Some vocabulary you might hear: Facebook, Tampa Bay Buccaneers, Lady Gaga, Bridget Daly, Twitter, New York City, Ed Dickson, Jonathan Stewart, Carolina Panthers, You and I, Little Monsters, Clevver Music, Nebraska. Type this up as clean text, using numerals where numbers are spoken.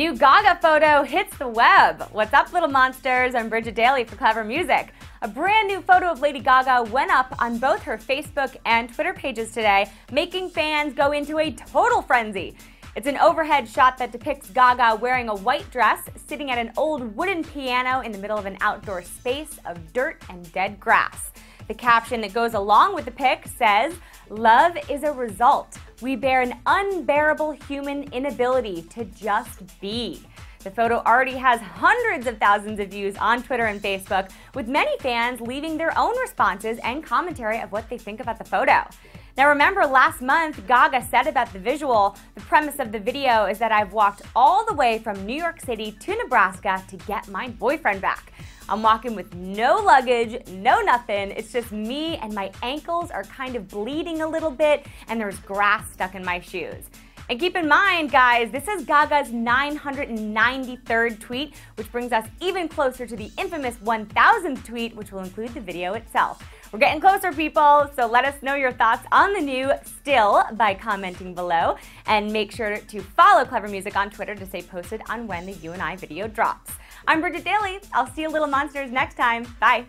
New Gaga photo hits the web. What's up, little monsters? I'm Bridget Daly for Clevver Music. A brand new photo of Lady Gaga went up on both her Facebook and Twitter pages today, making fans go into a total frenzy. It's an overhead shot that depicts Gaga wearing a white dress, sitting at an old wooden piano in the middle of an outdoor space of dirt and dead grass. The caption that goes along with the pic says, "Love is a result. We bear an unbearable human inability to just be." The photo already has hundreds of thousands of views on Twitter and Facebook, with many fans leaving their own responses and commentary of what they think about the photo. Now remember, last month Gaga said about the visual, "The premise of the video is that I've walked all the way from New York City to Nebraska to get my boyfriend back. I'm walking with no luggage, no nothing. It's just me, and my ankles are kind of bleeding a little bit, and there's grass stuck in my shoes." And keep in mind, guys, this is Gaga's 993rd tweet, which brings us even closer to the infamous 1000th tweet, which will include the video itself. We're getting closer, people, so let us know your thoughts on the new still by commenting below. And make sure to follow Clevver Music on Twitter to stay posted on when the You and I video drops. I'm Bridget Daly. I'll see you little monsters next time. Bye.